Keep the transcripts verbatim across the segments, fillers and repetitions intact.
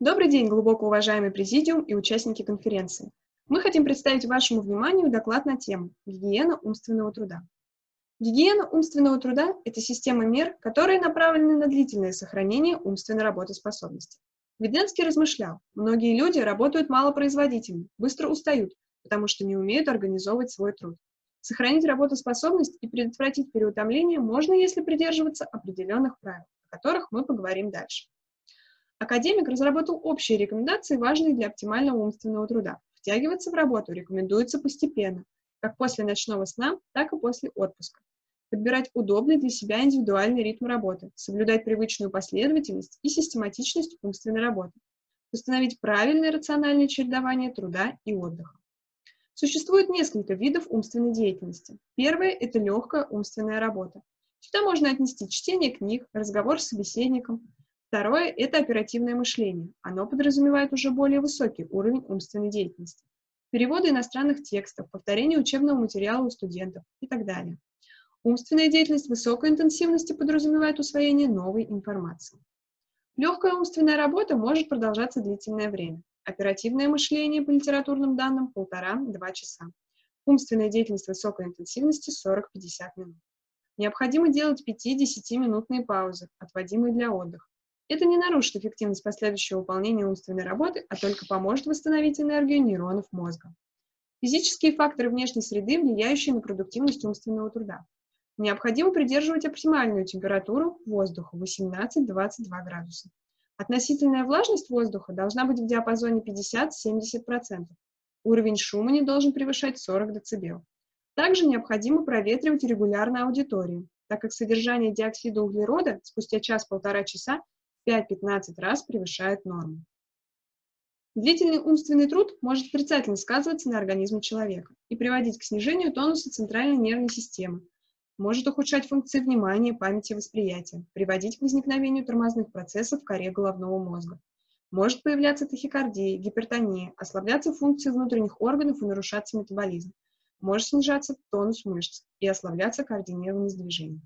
Добрый день, глубоко уважаемый президиум и участники конференции. Мы хотим представить вашему вниманию доклад на тему «Гигиена умственного труда». Гигиена умственного труда – это система мер, которые направлены на длительное сохранение умственной работоспособности. Введенский размышлял, многие люди работают малопроизводительно, быстро устают, потому что не умеют организовывать свой труд. Сохранить работоспособность и предотвратить переутомление можно, если придерживаться определенных правил, о которых мы поговорим дальше. Академик разработал общие рекомендации, важные для оптимального умственного труда. Втягиваться в работу рекомендуется постепенно, как после ночного сна, так и после отпуска. Подбирать удобный для себя индивидуальный ритм работы, соблюдать привычную последовательность и систематичность умственной работы, установить правильное рациональное чередование труда и отдыха. Существует несколько видов умственной деятельности. Первое – это легкая умственная работа. Сюда можно отнести чтение книг, разговор с собеседником. Второе – это оперативное мышление. Оно подразумевает уже более высокий уровень умственной деятельности. Переводы иностранных текстов, повторение учебного материала у студентов и так далее. Умственная деятельность высокой интенсивности подразумевает усвоение новой информации. Легкая умственная работа может продолжаться длительное время. Оперативное мышление по литературным данным – полтора-два часа. Умственная деятельность высокой интенсивности – сорок-пятьдесят минут. Необходимо делать пять-десятиминутные паузы, отводимые для отдыха. Это не нарушит эффективность последующего выполнения умственной работы, а только поможет восстановить энергию нейронов мозга. Физические факторы внешней среды, влияющие на продуктивность умственного труда. Необходимо придерживать оптимальную температуру воздуха восемнадцать-двадцать два градуса. Относительная влажность воздуха должна быть в диапазоне пятьдесят-семьдесят процентов. Уровень шума не должен превышать сорок дБ. Также необходимо проветривать регулярно аудиторию, так как содержание диоксида углерода спустя час-полтора часа пять-пятнадцать раз превышает норму. Длительный умственный труд может отрицательно сказываться на организме человека и приводить к снижению тонуса центральной нервной системы, может ухудшать функции внимания, памяти и восприятия, приводить к возникновению тормозных процессов в коре головного мозга, может появляться тахикардия, гипертония, ослабляться функции внутренних органов и нарушаться метаболизм, может снижаться тонус мышц и ослабляться координированность движений.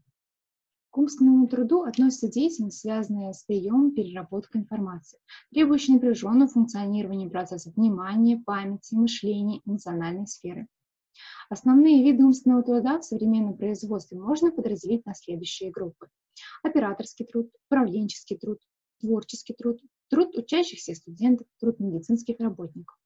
К умственному труду относятся деятельность, связанная с приемом и переработкой информации, требующая напряженного функционирования процессов внимания, памяти, мышления, эмоциональной сферы. Основные виды умственного труда в современном производстве можно подразделить на следующие группы. Операторский труд, управленческий труд, творческий труд, труд учащихся студентов, труд медицинских работников.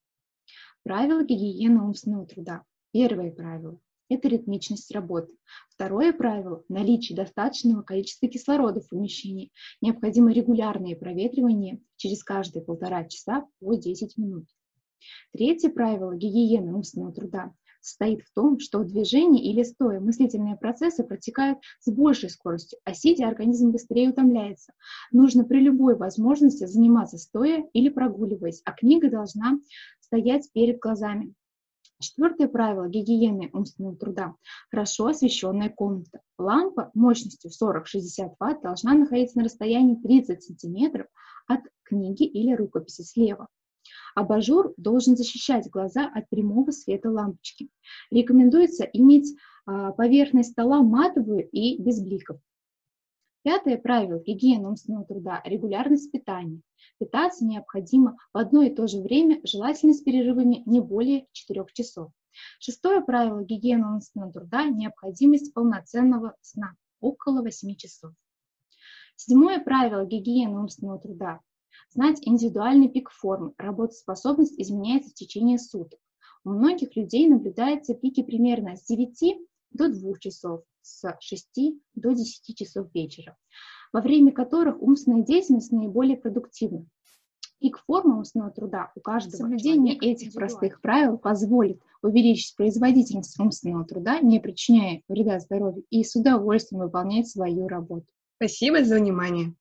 Правила гигиены умственного труда. Первое правило. Это ритмичность работы. Второе правило – наличие достаточного количества кислорода в помещении. Необходимо регулярное проветривание через каждые полтора часа по десять минут. Третье правило гигиены умственного труда состоит в том, что в движении или стоя мыслительные процессы протекают с большей скоростью, а сидя организм быстрее утомляется. Нужно при любой возможности заниматься стоя или прогуливаясь, а книга должна стоять перед глазами. Четвертое правило гигиены умственного труда – хорошо освещенная комната. Лампа мощностью сорок-шестьдесят Вт должна находиться на расстоянии тридцать сантиметров от книги или рукописи слева. Абажур должен защищать глаза от прямого света лампочки. Рекомендуется иметь поверхность стола матовую и без бликов. Пятое правило гигиены умственного труда – регулярность питания. Питаться необходимо в одно и то же время, желательно с перерывами не более четырёх часов. Шестое правило гигиены умственного труда – необходимость полноценного сна, около восьми часов. Седьмое правило гигиены умственного труда – знать индивидуальный пик формы, работоспособность изменяется в течение суток. У многих людей наблюдаются пики примерно с девяти до двух часов, с шести до десяти часов вечера, во время которых умственная деятельность наиболее продуктивна. Пик формы умственного труда у каждого. Соблюдение этих простых правил позволит увеличить производительность умственного труда, не причиняя вреда здоровью, и с удовольствием выполнять свою работу. Спасибо за внимание.